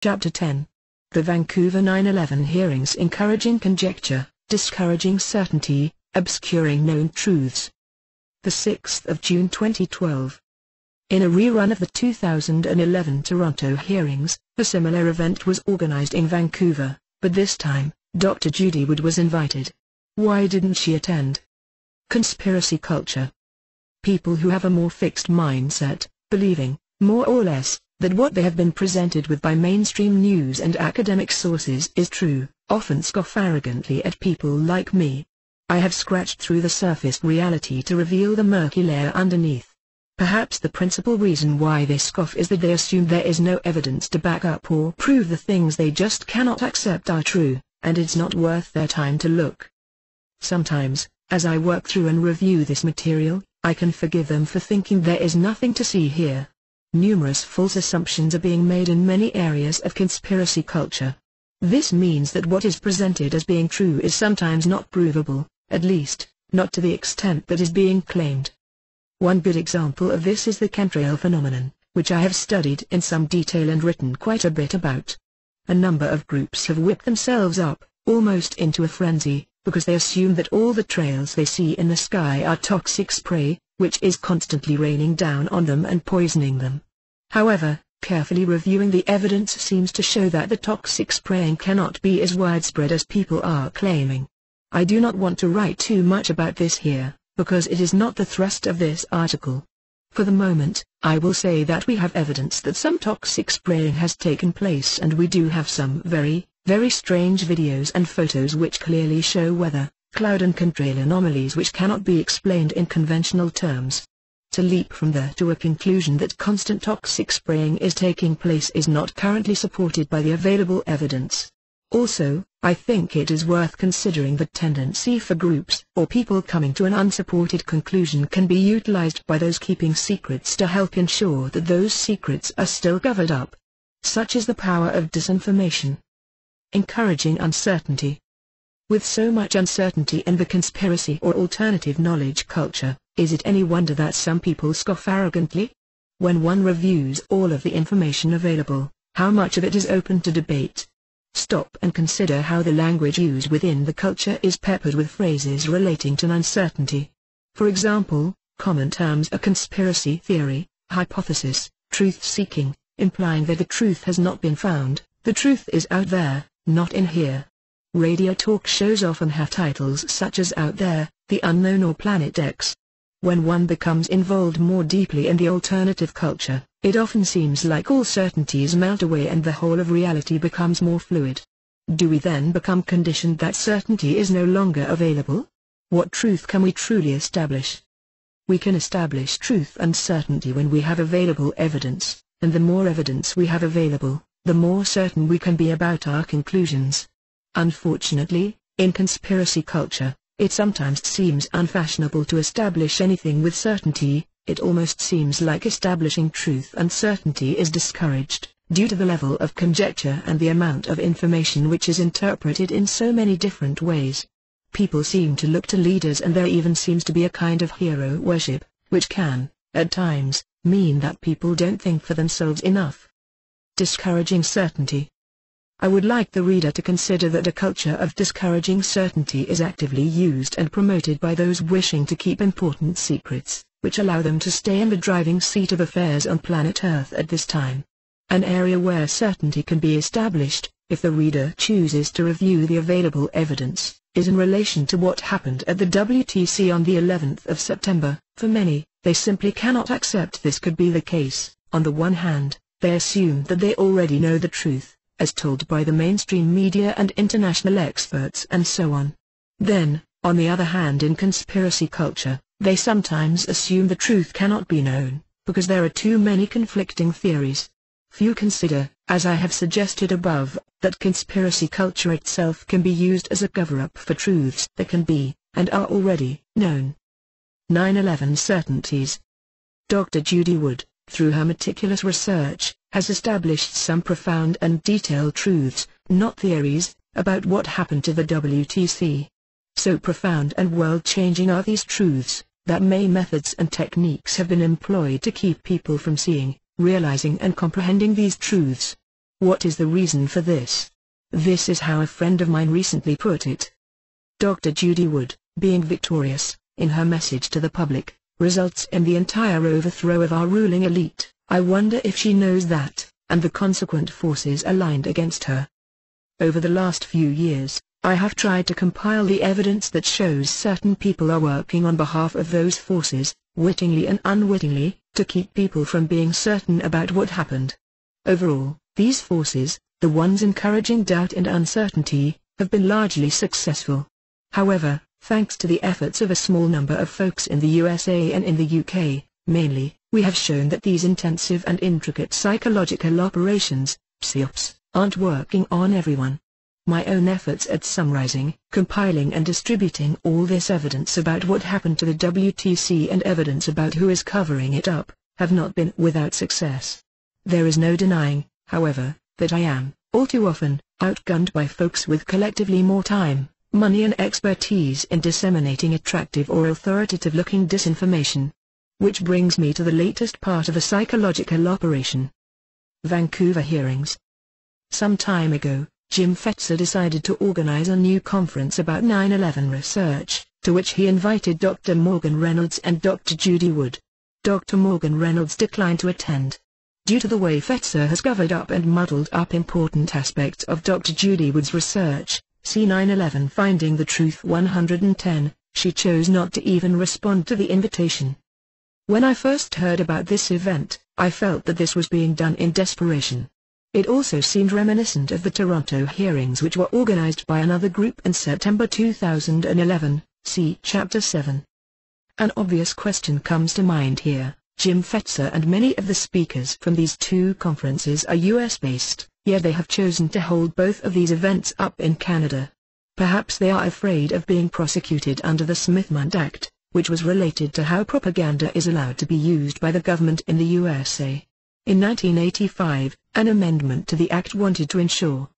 Chapter 10. The Vancouver 9/11 hearings: encouraging conjecture, discouraging certainty, obscuring known truths. 6 June 2012. In a rerun of the 2011 Toronto hearings, a similar event was organized in Vancouver, but this time, Dr. Judy Wood was invited. Why didn't she attend? Conspiracy culture. People who have a more fixed mindset, believing, more or less, that what they have been presented with by mainstream news and academic sources is true, often scoff arrogantly at people like me. I have scratched through the surface reality to reveal the murky layer underneath. Perhaps the principal reason why they scoff is that they assume there is no evidence to back up or prove the things they just cannot accept are true, and it's not worth their time to look. Sometimes, as I work through and review this material, I can forgive them for thinking there is nothing to see here. Numerous false assumptions are being made in many areas of conspiracy culture. This means that what is presented as being true is sometimes not provable, at least, not to the extent that is being claimed. One good example of this is the chemtrail phenomenon, which I have studied in some detail and written quite a bit about. A number of groups have whipped themselves up, almost into a frenzy, because they assume that all the trails they see in the sky are toxic spray, which is constantly raining down on them and poisoning them. However, carefully reviewing the evidence seems to show that the toxic spraying cannot be as widespread as people are claiming. I do not want to write too much about this here, because it is not the thrust of this article. For the moment, I will say that we have evidence that some toxic spraying has taken place, and we do have some very, very strange videos and photos which clearly show weather, cloud and contrail anomalies which cannot be explained in conventional terms. To leap from there to a conclusion that constant toxic spraying is taking place is not currently supported by the available evidence. Also, I think it is worth considering the tendency for groups or people coming to an unsupported conclusion can be utilized by those keeping secrets to help ensure that those secrets are still covered up. Such is the power of disinformation. Encouraging uncertainty. With so much uncertainty in the conspiracy or alternative knowledge culture, is it any wonder that some people scoff arrogantly? When one reviews all of the information available, how much of it is open to debate? Stop and consider how the language used within the culture is peppered with phrases relating to uncertainty. For example, common terms are conspiracy theory, hypothesis, truth-seeking, implying that the truth has not been found, the truth is out there, not in here. Radio talk shows often have titles such as Out There, The Unknown or Planet X. When one becomes involved more deeply in the alternative culture, it often seems like all certainties melt away and the whole of reality becomes more fluid. Do we then become conditioned that certainty is no longer available? What truth can we truly establish? We can establish truth and certainty when we have available evidence, and the more evidence we have available, the more certain we can be about our conclusions. Unfortunately, in conspiracy culture, it sometimes seems unfashionable to establish anything with certainty. It almost seems like establishing truth and certainty is discouraged, due to the level of conjecture and the amount of information which is interpreted in so many different ways. People seem to look to leaders, and there even seems to be a kind of hero worship, which can, at times, mean that people don't think for themselves enough. Discouraging certainty. I would like the reader to consider that a culture of discouraging certainty is actively used and promoted by those wishing to keep important secrets, which allow them to stay in the driving seat of affairs on planet Earth at this time. An area where certainty can be established, if the reader chooses to review the available evidence, is in relation to what happened at the WTC on the 11th of September. For many, they simply cannot accept this could be the case. On the one hand, they assume that they already know the truth, as told by the mainstream media and international experts and so on. Then, on the other hand, in conspiracy culture, they sometimes assume the truth cannot be known, because there are too many conflicting theories. Few consider, as I have suggested above, that conspiracy culture itself can be used as a cover-up for truths that can be, and are already, known. 9/11 certainties. Dr. Judy Wood, through her meticulous research, has established some profound and detailed truths, not theories, about what happened to the WTC. So profound and world-changing are these truths, that many methods and techniques have been employed to keep people from seeing, realizing and comprehending these truths. What is the reason for this? This is how a friend of mine recently put it. Dr. Judy Wood, being victorious, in her message to the public, results in the entire overthrow of our ruling elite. I wonder if she knows that, and the consequent forces aligned against her. Over the last few years, I have tried to compile the evidence that shows certain people are working on behalf of those forces, wittingly and unwittingly, to keep people from being certain about what happened. Overall, these forces, the ones encouraging doubt and uncertainty, have been largely successful. However, thanks to the efforts of a small number of folks in the USA and in the UK, mainly, we have shown that these intensive and intricate psychological operations, psyops, aren't working on everyone. My own efforts at summarizing, compiling and distributing all this evidence about what happened to the WTC and evidence about who is covering it up, have not been without success. There is no denying, however, that I am, all too often, outgunned by folks with collectively more time, money and expertise in disseminating attractive or authoritative-looking disinformation. Which brings me to the latest part of a psychological operation. Vancouver hearings. Some time ago, Jim Fetzer decided to organize a new conference about 9/11 research, to which he invited Dr. Morgan Reynolds and Dr. Judy Wood. Dr. Morgan Reynolds declined to attend. Due to the way Fetzer has covered up and muddled up important aspects of Dr. Judy Wood's research, see 9/11 Finding the Truth 110, she chose not to even respond to the invitation. When I first heard about this event, I felt that this was being done in desperation. It also seemed reminiscent of the Toronto hearings, which were organized by another group in September 2011, see Chapter 7. An obvious question comes to mind here. Jim Fetzer and many of the speakers from these two conferences are US-based, yet they have chosen to hold both of these events up in Canada. Perhaps they are afraid of being prosecuted under the Smith-Mundt Act, which was related to how propaganda is allowed to be used by the government in the USA. In 1985, an amendment to the Act wanted to ensure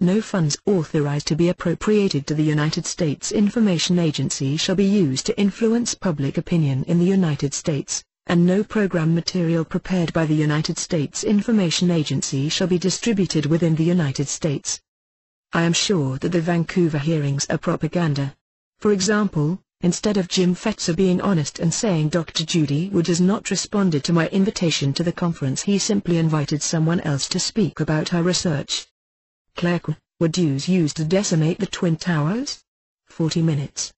no funds authorized to be appropriated to the United States Information Agency shall be used to influence public opinion in the United States, and no program material prepared by the United States Information Agency shall be distributed within the United States. I am sure that the Vancouver hearings are propaganda. For example, instead of Jim Fetzer being honest and saying Dr. Judy Wood has not responded to my invitation to the conference, he simply invited someone else to speak about her research. Claire Kuhn, were Jews used to decimate the Twin Towers? 40 minutes.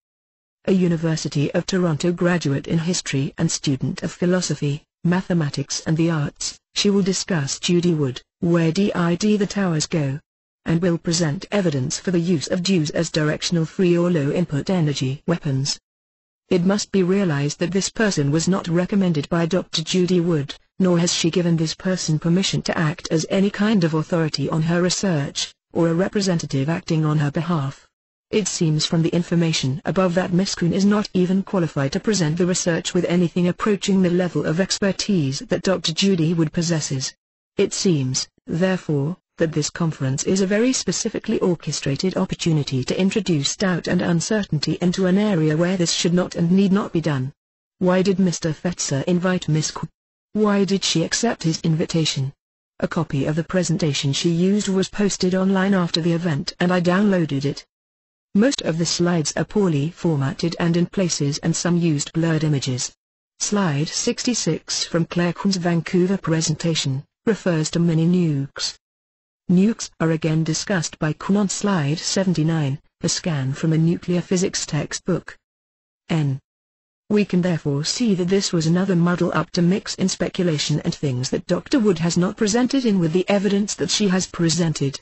A University of Toronto graduate in history and student of philosophy, mathematics and the arts, she will discuss Judy Wood, Where Did the Towers Go? And will present evidence for the use of Jews as directional free or low-input energy weapons. It must be realized that this person was not recommended by Dr. Judy Wood, nor has she given this person permission to act as any kind of authority on her research, or a representative acting on her behalf. It seems from the information above that Ms. Kuhn is not even qualified to present the research with anything approaching the level of expertise that Dr. Judy Wood possesses. It seems, therefore, that this conference is a very specifically orchestrated opportunity to introduce doubt and uncertainty into an area where this should not and need not be done. Why did Mr. Fetzer invite Ms. Kuhn? Why did she accept his invitation? A copy of the presentation she used was posted online after the event and I downloaded it. Most of the slides are poorly formatted and in places, and some used blurred images. Slide 66 from Claire Kuhn's Vancouver presentation refers to mini-nukes. Nukes are again discussed by Kuhn on slide 79, a scan from a nuclear physics textbook. N. We can therefore see that this was another muddle up to mix in speculation and things that Dr. Wood has not presented in with the evidence that she has presented.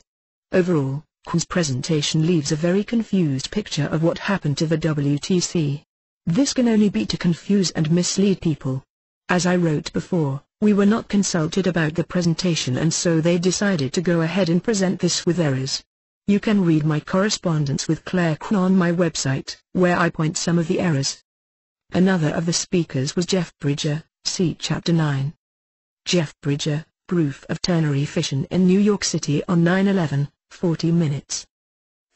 Overall, Kuhn's presentation leaves a very confused picture of what happened to the WTC. This can only be to confuse and mislead people. As I wrote before, we were not consulted about the presentation, and so they decided to go ahead and present this with errors. You can read my correspondence with Claire Kuhn on my website, where I point some of the errors. Another of the speakers was Jeff Bridger, see Chapter 9. Jeff Bridger, Proof of Ternary Fission in New York City on 9/11, 40 minutes.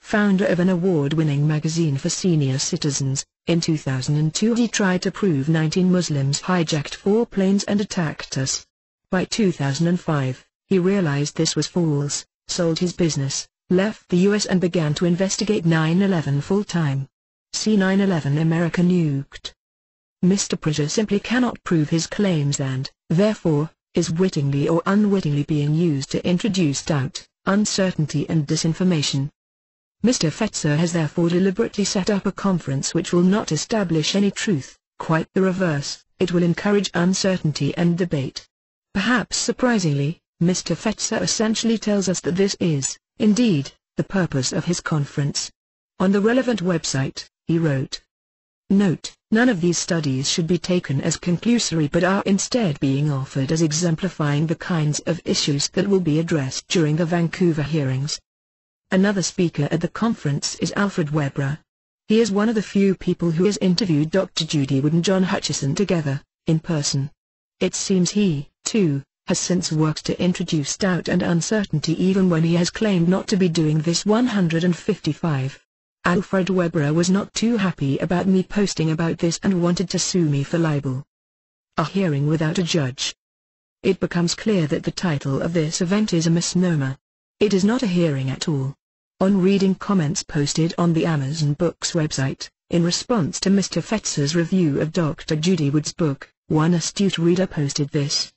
Founder of an award-winning magazine for senior citizens, in 2002 he tried to prove 19 Muslims hijacked 4 planes and attacked us. By 2005, He realized this was false, sold his business, left the US and began to investigate 9/11 full-time. See 9/11 America Nuked. Mr. Bridger simply cannot prove his claims and, therefore, is wittingly or unwittingly being used to introduce doubt, uncertainty and disinformation. Mr. Fetzer has therefore deliberately set up a conference which will not establish any truth, quite the reverse, it will encourage uncertainty and debate. Perhaps surprisingly, Mr. Fetzer essentially tells us that this is, indeed, the purpose of his conference. On the relevant website, he wrote, "Note, none of these studies should be taken as conclusory but are instead being offered as exemplifying the kinds of issues that will be addressed during the Vancouver hearings." Another speaker at the conference is Alfred Weber. He is one of the few people who has interviewed Dr. Judy Wood and John Hutchison together, in person. It seems he, too, has since worked to introduce doubt and uncertainty even when he has claimed not to be doing this. 155. Alfred Weber was not too happy about me posting about this and wanted to sue me for libel. A hearing without a judge. It becomes clear that the title of this event is a misnomer. It is not a hearing at all. On reading comments posted on the Amazon Books website, in response to Mr. Fetzer's review of Dr. Judy Wood's book, one astute reader posted this.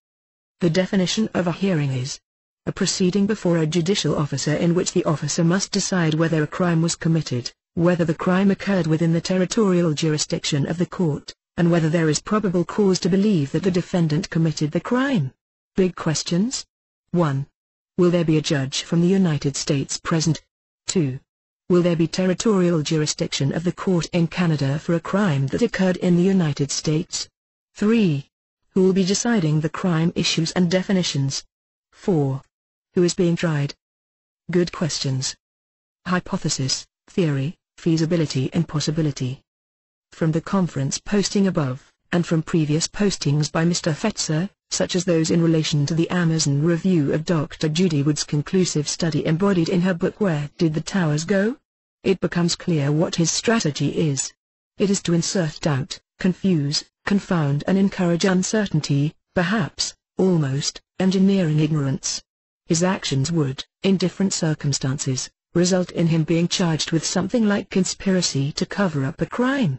The definition of a hearing is a proceeding before a judicial officer in which the officer must decide whether a crime was committed, whether the crime occurred within the territorial jurisdiction of the court, and whether there is probable cause to believe that the defendant committed the crime. Big questions? 1. Will there be a judge from the United States present? 2. Will there be territorial jurisdiction of the court in Canada for a crime that occurred in the United States? 3. Who will be deciding the crime issues and definitions? 4. Who is being tried? Good questions. Hypothesis, theory, feasibility and possibility. From the conference posting above, and from previous postings by Mr. Fetzer, such as those in relation to the Amazon review of Dr. Judy Wood's conclusive study embodied in her book Where Did the Towers Go? It becomes clear what his strategy is. It is to insert doubt, confuse, confound and encourage uncertainty, perhaps, almost, engineering ignorance. His actions would, in different circumstances, result in him being charged with something like conspiracy to cover up a crime.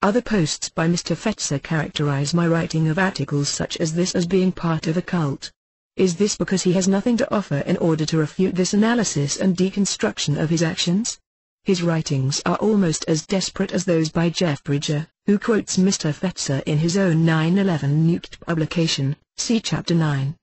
Other posts by Mr. Fetzer characterize my writing of articles such as this as being part of a cult. Is this because he has nothing to offer in order to refute this analysis and deconstruction of his actions? His writings are almost as desperate as those by Jeff Bridger, who quotes Mr. Fetzer in his own 9/11 Nuked publication, see Chapter 9.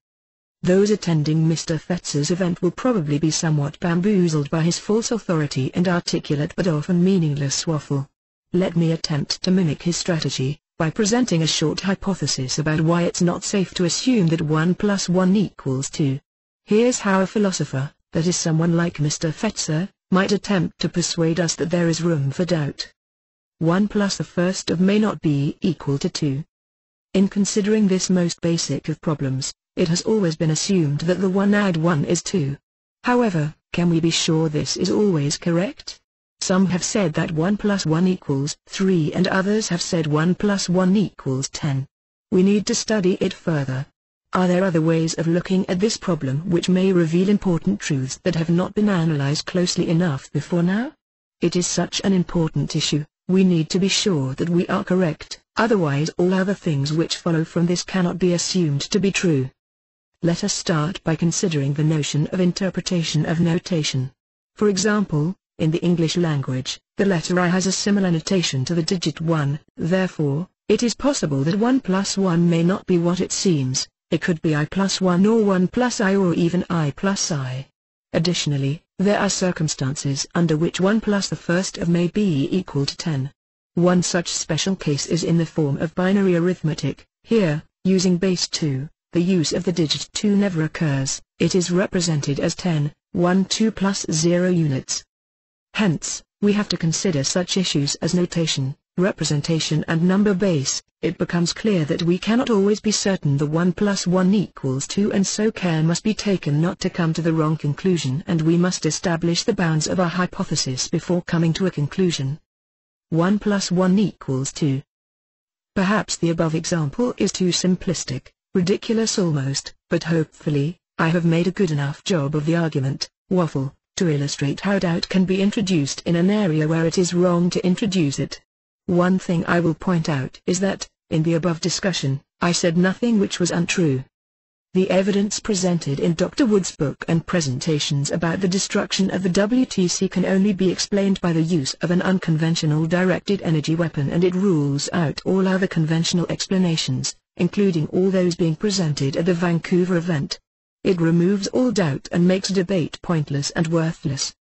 Those attending Mr. Fetzer's event will probably be somewhat bamboozled by his false authority and articulate but often meaningless waffle. Let me attempt to mimic his strategy, by presenting a short hypothesis about why it's not safe to assume that 1 + 1 = 2. Here's how a philosopher, that is someone like Mr. Fetzer, might attempt to persuade us that there is room for doubt. 1 + 1 may not be equal to 2. In considering this most basic of problems, it has always been assumed that the 1 + 1 = 2. However, can we be sure this is always correct? Some have said that 1 + 1 = 3 and others have said 1 + 1 = 10. We need to study it further. Are there other ways of looking at this problem which may reveal important truths that have not been analyzed closely enough before now? It is such an important issue, we need to be sure that we are correct, otherwise all other things which follow from this cannot be assumed to be true. Let us start by considering the notion of interpretation of notation. For example, in the English language, the letter I has a similar notation to the digit 1, therefore, it is possible that 1 + 1 may not be what it seems, it could be I + 1 or 1 + I or even I + I. Additionally, there are circumstances under which 1 + 1 may be equal to 10. One such special case is in the form of binary arithmetic, here, using base 2. The use of the digit 2 never occurs, it is represented as 10, 1 2 + 0 units. Hence, we have to consider such issues as notation, representation and number base. It becomes clear that we cannot always be certain the 1 + 1 = 2 and so care must be taken not to come to the wrong conclusion and we must establish the bounds of our hypothesis before coming to a conclusion. 1 + 1 = 2. Perhaps the above example is too simplistic. Ridiculous almost, but hopefully, I have made a good enough job of the argument, waffle, to illustrate how doubt can be introduced in an area where it is wrong to introduce it. One thing I will point out is that, in the above discussion, I said nothing which was untrue. The evidence presented in Dr. Wood's book and presentations about the destruction of the WTC can only be explained by the use of an unconventional directed energy weapon, and it rules out all other conventional explanations, including all those being presented at the Vancouver event. It removes all doubt and makes debate pointless and worthless.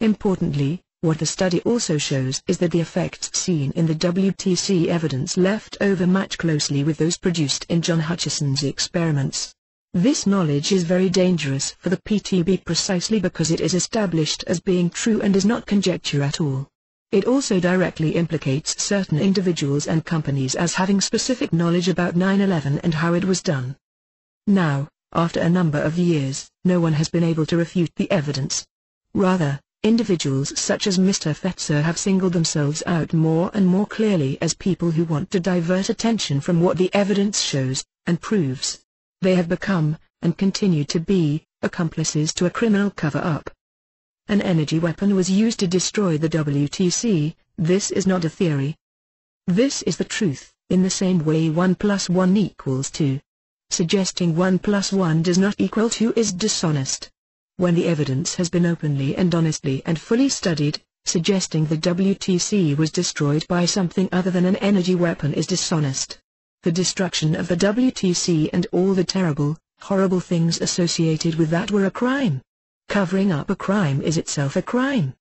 Importantly, what the study also shows is that the effects seen in the WTC evidence left over match closely with those produced in John Hutchison's experiments. This knowledge is very dangerous for the PTB precisely because it is established as being true and is not conjecture at all. It also directly implicates certain individuals and companies as having specific knowledge about 9/11 and how it was done. Now, after a number of years, no one has been able to refute the evidence. Rather, individuals such as Mr. Fetzer have singled themselves out more and more clearly as people who want to divert attention from what the evidence shows and proves. They have become, and continue to be, accomplices to a criminal cover-up. An energy weapon was used to destroy the WTC, this is not a theory. This is the truth, in the same way 1 + 1 = 2. Suggesting 1 + 1 ≠ 2 is dishonest. When the evidence has been openly and honestly and fully studied, suggesting the WTC was destroyed by something other than an energy weapon is dishonest. The destruction of the WTC and all the terrible, horrible things associated with that were a crime. Covering up a crime is itself a crime.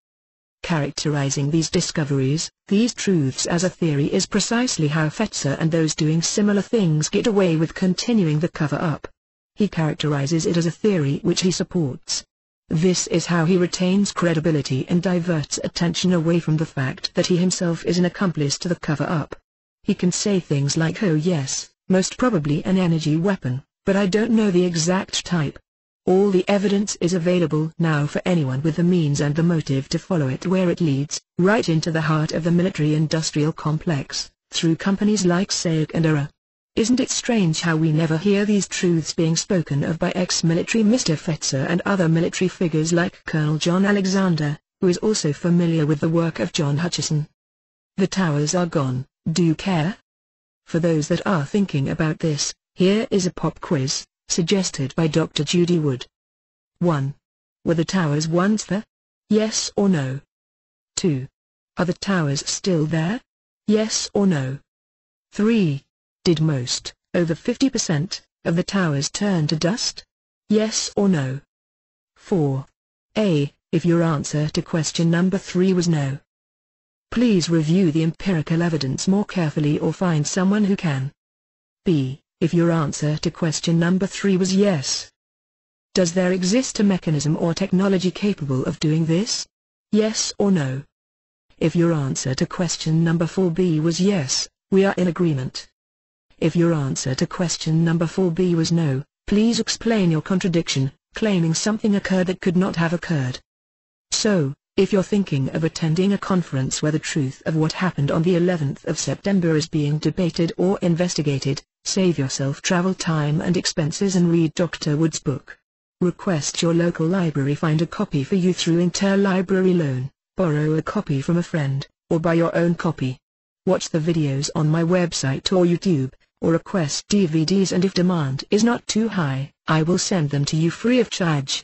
Characterizing these discoveries, these truths as a theory is precisely how Fetzer and those doing similar things get away with continuing the cover-up. He characterizes it as a theory which he supports. This is how he retains credibility and diverts attention away from the fact that he himself is an accomplice to the cover-up. He can say things like, "Oh yes, most probably an energy weapon, but I don't know the exact type." All the evidence is available now for anyone with the means and the motive to follow it where it leads, right into the heart of the military-industrial complex, through companies like SAIC and ARA. Isn't it strange how we never hear these truths being spoken of by ex-military Mr. Fetzer and other military figures like Colonel John Alexander, who is also familiar with the work of John Hutchison? The towers are gone, do you care? For those that are thinking about this, here is a pop quiz, suggested by Dr. Judy Wood. 1. Were the towers once there? Yes or no? 2. Are the towers still there? Yes or no? 3. Did most, over 50%, of the towers turn to dust? Yes or no? 4. A. If your answer to question number 3 was no, please review the empirical evidence more carefully or find someone who can. B. If your answer to question number 3 was yes, does there exist a mechanism or technology capable of doing this? Yes or no? If your answer to question number 4B was yes, we are in agreement. If your answer to question number 4B was no, please explain your contradiction, claiming something occurred that could not have occurred. So, if you're thinking of attending a conference where the truth of what happened on the 11th of September is being debated or investigated, save yourself travel time and expenses and read Dr. Wood's book. Request your local library find a copy for you through interlibrary loan, borrow a copy from a friend, or buy your own copy. Watch the videos on my website or YouTube, or request DVDs, and if demand is not too high, I will send them to you free of charge.